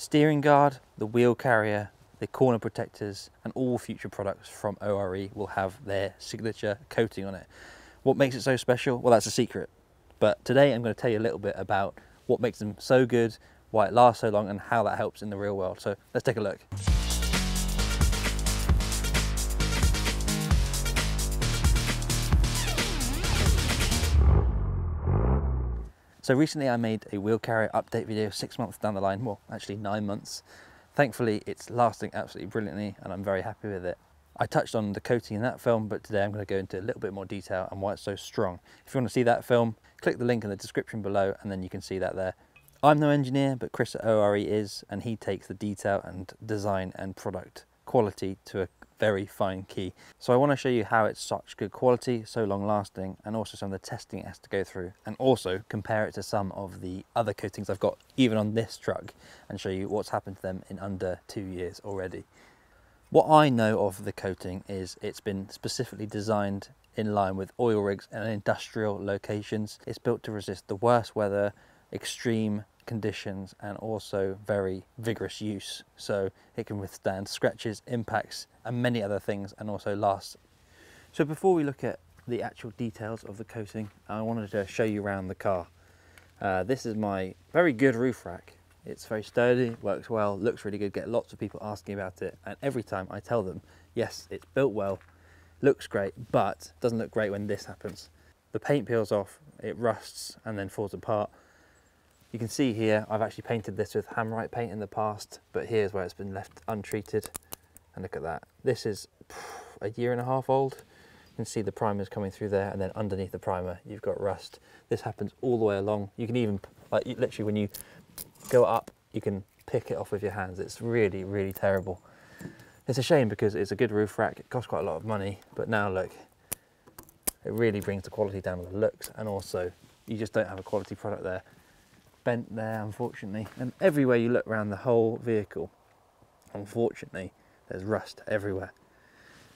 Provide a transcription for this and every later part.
Steering guard, the wheel carrier, the corner protectors, and all future products from ORE will have their signature coating on it. What makes it so special? Well, that's a secret. But today I'm going to tell you a little bit about what makes them so good, why it lasts so long, and how that helps in the real world. So let's take a look. So recently I made a wheel carrier update video 6 months down the line, well actually 9 months. Thankfully it's lasting absolutely brilliantly and I'm very happy with it. I touched on the coating in that film, but today I'm going to go into a little bit more detail and why it's so strong. If you want to see that film, click the link in the description below and then you can see that there. I'm no engineer, but Chris at ORE is, and he takes the detail and design and product quality to a very fine key. So I want to show you how it's such good quality, so long lasting, and also some of the testing it has to go through, and also compare it to some of the other coatings I've got even on this truck and show you what's happened to them in under 2 years already. What I know of the coating is it's been specifically designed in line with oil rigs and industrial locations. It's built to resist the worst weather, extreme conditions, and also very vigorous use. So it can withstand scratches, impacts, and many other things, and also last. So before we look at the actual details of the coating, I wanted to show you around the car. This is my very good roof rack. It's very sturdy, works well, looks really good, get lots of people asking about it. And every time I tell them, yes, it's built well, looks great, but doesn't look great when this happens. The paint peels off, it rusts and then falls apart. You can see here, I've actually painted this with Hammerite paint in the past, but here's where it's been left untreated. And look at that. This is a year and a half old. You can see the primer's coming through there, and then underneath the primer, you've got rust. This happens all the way along. You can even, like literally when you go up, you can pick it off with your hands. It's really, really terrible. It's a shame because it's a good roof rack. It costs quite a lot of money, but now look, it really brings the quality down with the looks, and also you just don't have a quality product there. Bent there, unfortunately, and everywhere you look around the whole vehicle, unfortunately, there's rust everywhere.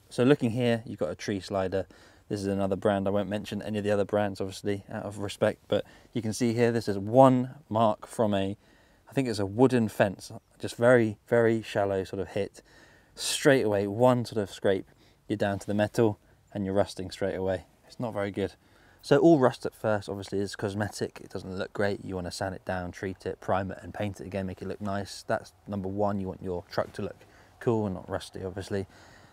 So looking here, you've got a tree slider. This is another brand. I won't mention any of the other brands, obviously, out of respect, but you can see here, this is one mark from a, I think it's a wooden fence, just very, very shallow sort of hit. Straight away, one sort of scrape, you're down to the metal and you're rusting straight away. It's not very good. So all rust at first, obviously, is cosmetic. It doesn't look great. You want to sand it down, treat it, prime it and paint it again, make it look nice. That's number one. You want your truck to look cool and not rusty, obviously.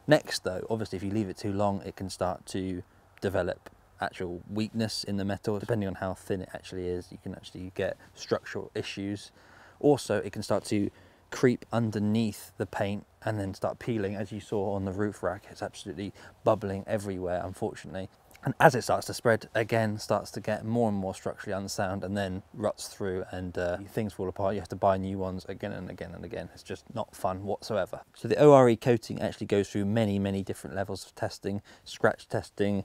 Next though, obviously, if you leave it too long, it can start to develop actual weakness in the metal. Depending on how thin it actually is, you can actually get structural issues. Also, it can start to creep underneath the paint and then start peeling. As you saw on the roof rack, it's absolutely bubbling everywhere, unfortunately. And as it starts to spread, again, starts to get more and more structurally unsound and then ruts through and things fall apart. You have to buy new ones again and again and again. It's just not fun whatsoever. So the ORE coating actually goes through many, many different levels of testing, scratch testing,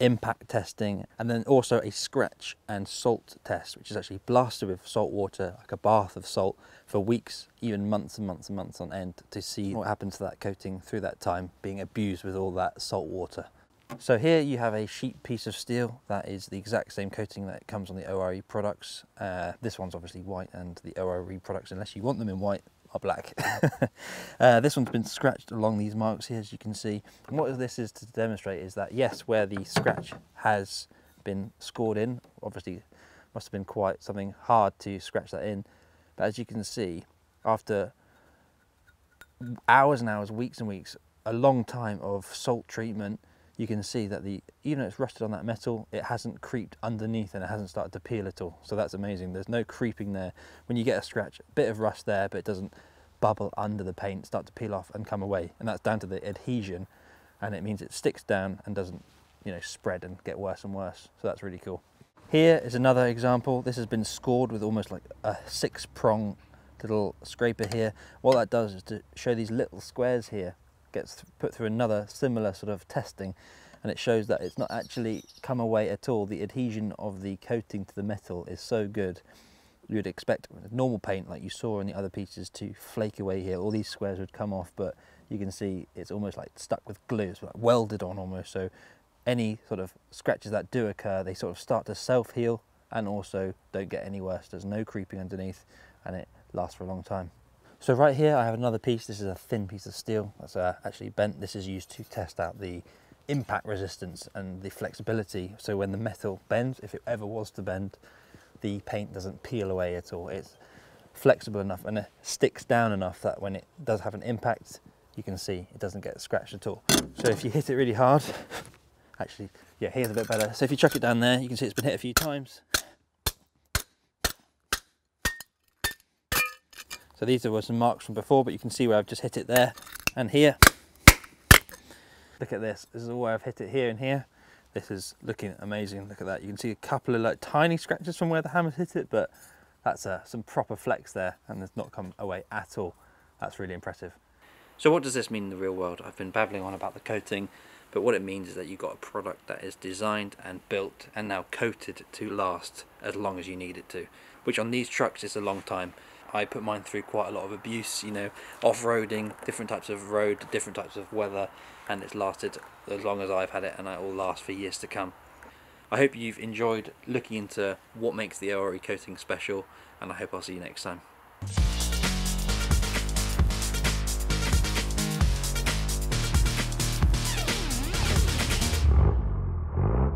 impact testing, and then also a scratch and salt test, which is actually blasted with salt water, like a bath of salt, for weeks, even months and months and months on end, to see what happens to that coating through that time being abused with all that salt water. So here you have a sheet piece of steel that is the exact same coating that comes on the ORE products. This one's obviously white, and the ORE products, unless you want them in white, are black. This one's been scratched along these marks here, as you can see. And what this is to demonstrate is that, yes, where the scratch has been scored in, obviously must have been quite something hard to scratch that in. But as you can see, after hours and hours, weeks and weeks, a long time of salt treatment, you can see that even though it's rusted on that metal, it hasn't creeped underneath and it hasn't started to peel at all. So that's amazing. There's no creeping there. When you get a scratch, a bit of rust there, but it doesn't bubble under the paint, start to peel off and come away. And that's down to the adhesion. And it means it sticks down and doesn't, spread and get worse and worse. So that's really cool. Here is another example. This has been scored with almost like a 6-prong little scraper here. What that does is to show these little squares here gets put through another similar sort of testing, and it shows that it's not actually come away at all. The adhesion of the coating to the metal is so good. You would expect normal paint, like you saw in the other pieces, to flake away here. All these squares would come off, but you can see it's almost like stuck with glue. It's like welded on almost, so any sort of scratches that do occur, they sort of start to self-heal and also don't get any worse. There's no creeping underneath, and it lasts for a long time. So right here I have another piece. This is a thin piece of steel that's actually bent. This is used to test out the impact resistance and the flexibility. So when the metal bends, if it ever was to bend, the paint doesn't peel away at all. It's flexible enough and it sticks down enough that when it does have an impact, you can see it doesn't get scratched at all. So if you hit it really hard, actually, yeah, here's a bit better. So if you chuck it down there, you can see it's been hit a few times. So these were some marks from before, but you can see where I've just hit it there and here. Look at this. This is all where I've hit it here and here. This is looking amazing. Look at that. You can see a couple of like tiny scratches from where the hammer's hit it, but that's some proper flex there, and it's not come away at all. That's really impressive. So what does this mean in the real world? I've been babbling on about the coating, but what it means is that you've got a product that is designed and built and now coated to last as long as you need it to, which on these trucks is a long time. I put mine through quite a lot of abuse, you know, off-roading, different types of road, different types of weather, and it's lasted as long as I've had it, and it will last for years to come. I hope you've enjoyed looking into what makes the ORE coating special, and I hope I'll see you next time.